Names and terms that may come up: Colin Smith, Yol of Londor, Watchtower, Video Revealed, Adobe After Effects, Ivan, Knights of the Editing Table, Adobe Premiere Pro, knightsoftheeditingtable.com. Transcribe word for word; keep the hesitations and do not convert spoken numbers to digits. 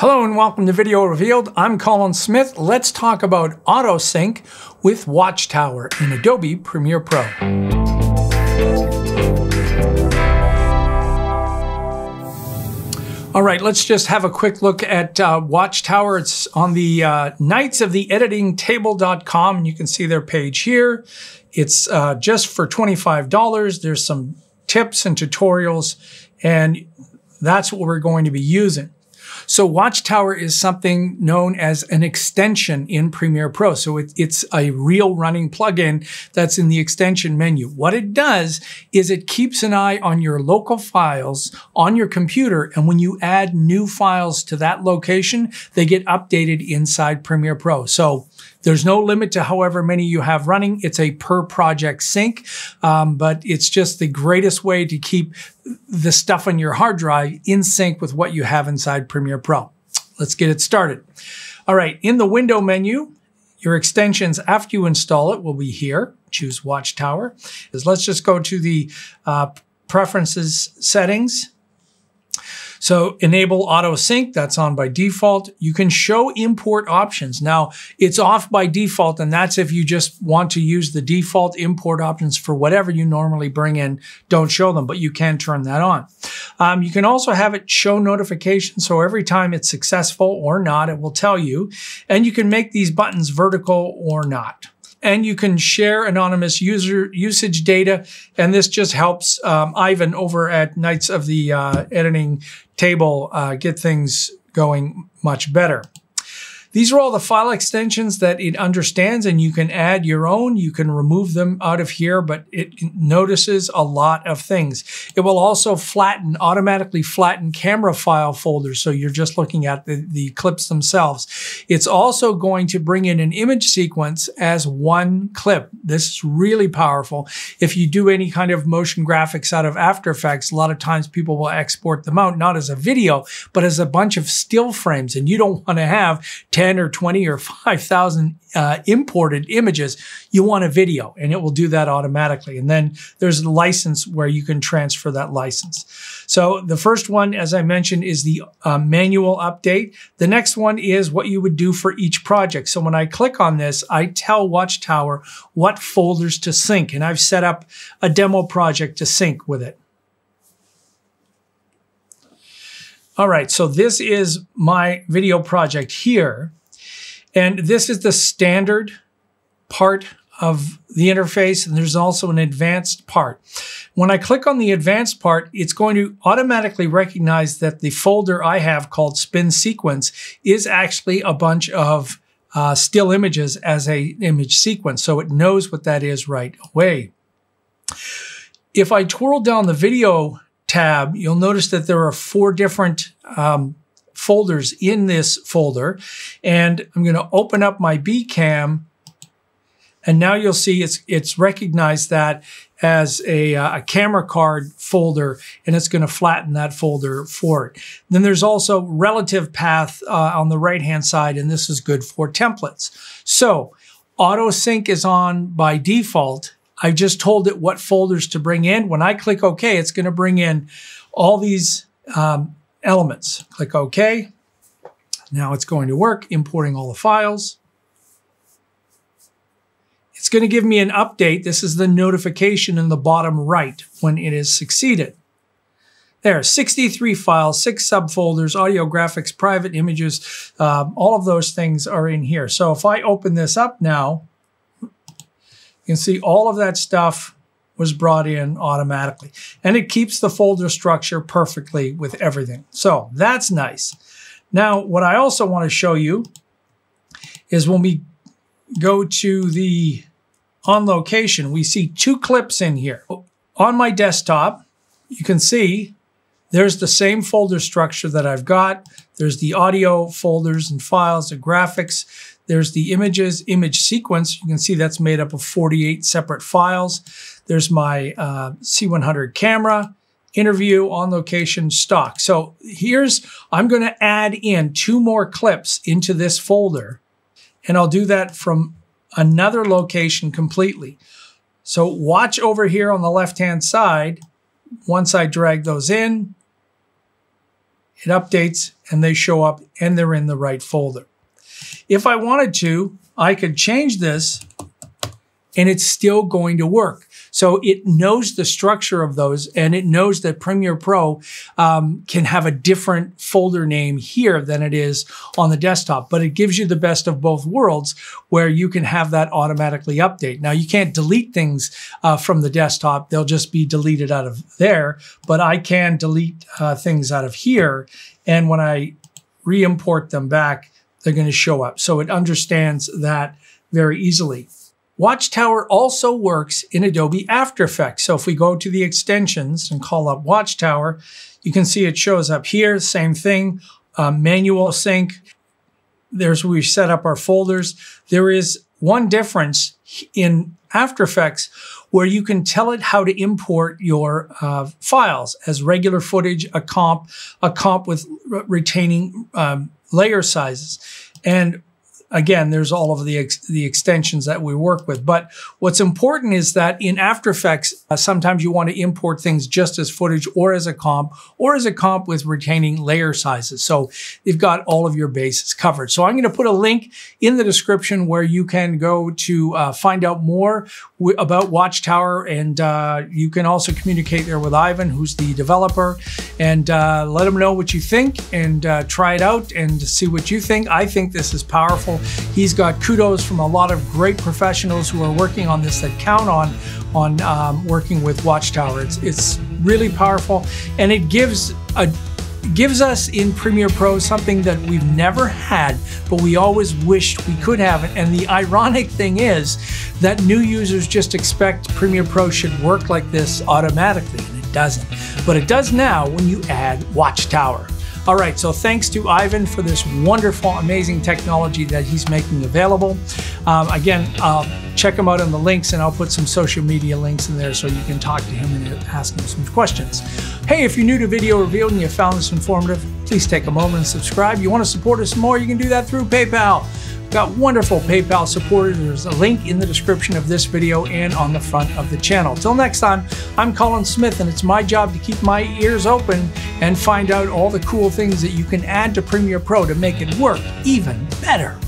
Hello and welcome to Video Revealed. I'm Colin Smith. Let's talk about auto sync with Watchtower in Adobe Premiere Pro. All right, let's just have a quick look at uh, Watchtower. It's on the uh, knights of the editing table dot com, and you can see their page here. It's uh, just for twenty-five dollars. There's some tips and tutorials, and that's what we're going to be using. So Watchtower is something known as an extension in Premiere Pro. So it, it's a real running plugin that's in the extension menu. What it does is it keeps an eye on your local files on your computer, and when you add new files to that location, they get updated inside Premiere Pro. So there's no limit to however many you have running. It's a per project sync, um, but it's just the greatest way to keep the stuff on your hard drive in sync with what you have inside Premiere Pro. Let's get it started. All right, in the window menu, your extensions after you install it will be here. Choose Watchtower. Let's just go to the uh, preferences settings. So enable auto sync, that's on by default. You can show import options. Now it's off by default, and that's if you just want to use the default import options for whatever you normally bring in, don't show them, but you can turn that on. Um, you can also have it show notifications, so every time it's successful or not, it will tell you. And you can make these buttons vertical or not. And you can share anonymous user usage data, and this just helps um, Ivan over at Knights of the uh, Editing Table uh, get things going much better. These are all the file extensions that it understands, and you can add your own. You can remove them out of here, but it notices a lot of things. It will also flatten, automatically flatten camera file folders, so you're just looking at the, the clips themselves. It's also going to bring in an image sequence as one clip. This is really powerful. If you do any kind of motion graphics out of After Effects, a lot of times people will export them out, not as a video, but as a bunch of still frames, and you don't want to have ten or twenty or five thousand uh, imported images. You want a video, and it will do that automatically. And then there's a license where you can transfer that license. So the first one, as I mentioned, is the uh, manual update. The next one is what you would do for each project. So when I click on this, I tell Watchtower what folders to sync, and I've set up a demo project to sync with it. All right, so this is my video project here, and this is the standard part of the interface, and there's also an advanced part. When I click on the advanced part, it's going to automatically recognize that the folder I have called Spin Sequence is actually a bunch of uh, still images as a image sequence, so it knows what that is right away. If I twirl down the video tab, you'll notice that there are four different um, folders in this folder. And I'm going to open up my B cam. And now you'll see it's, it's recognized that as a, uh, a camera card folder, and it's going to flatten that folder for it. Then there's also relative path uh, on the right-hand side, and this is good for templates. So auto sync is on by default. I just told it what folders to bring in. When I click OK, it's going to bring in all these um, elements. Click OK. Now it's going to work, importing all the files. It's going to give me an update. This is the notification in the bottom right when it has succeeded. There are sixty-three files, six subfolders, audio, graphics, private images. Um, all of those things are in here. So if I open this up now, you can see all of that stuff was brought in automatically, and it keeps the folder structure perfectly with everything. So that's nice. Now, what I also want to show you is when we go to the on location, we see two clips in here. On my desktop, you can see there's the same folder structure that I've got. There's the audio folders and files, the graphics. There's the images, image sequence. You can see that's made up of forty-eight separate files. There's my uh, C one hundred camera, interview, on location, stock. So here's, I'm going to add in two more clips into this folder, and I'll do that from another location completely. So watch over here on the left-hand side. Once I drag those in, it updates and they show up and they're in the right folder. If I wanted to, I could change this and it's still going to work. So it knows the structure of those and it knows that Premiere Pro um, can have a different folder name here than it is on the desktop, but it gives you the best of both worlds where you can have that automatically update. Now you can't delete things uh, from the desktop. They'll just be deleted out of there, but I can delete uh, things out of here. And when I re-import them back, they're going to show up. So it understands that very easily. Watchtower also works in Adobe After Effects. So if we go to the extensions and call up Watchtower, you can see it shows up here, same thing, uh, manual sync. There's where we set up our folders. There is one difference in After Effects where you can tell it how to import your uh, files as regular footage, a comp, a comp with re retaining um, layer sizes. And again, there's all of the, ex the extensions that we work with. But what's important is that in After Effects, uh, sometimes you want to import things just as footage or as a comp or as a comp with retaining layer sizes. So you've got all of your bases covered. So I'm going to put a link in the description where you can go to uh, find out more about Watchtower. And uh, you can also communicate there with Ivan, who's the developer, and uh, let him know what you think and uh, try it out and see what you think. I think this is powerful. He's got kudos from a lot of great professionals who are working on this that count on on um, working with Watchtower. It's, it's really powerful, and it gives a gives us in Premiere Pro something that we've never had, but we always wished we could have it. And the ironic thing is that new users just expect Premiere Pro should work like this automatically, and it doesn't. But it does now when you add Watchtower. All right, so thanks to Ivan for this wonderful, amazing technology that he's making available. Um, again, uh, check him out on the links, and I'll put some social media links in there so you can talk to him and ask him some questions. Hey, if you're new to Video Revealed and you found this informative, please take a moment and subscribe. You want to support us more, you can do that through PayPal. We've got wonderful PayPal supporters. There's a link in the description of this video and on the front of the channel. Till next time, I'm Colin Smith, and it's my job to keep my ears open and find out all the cool things that you can add to Premiere Pro to make it work even better.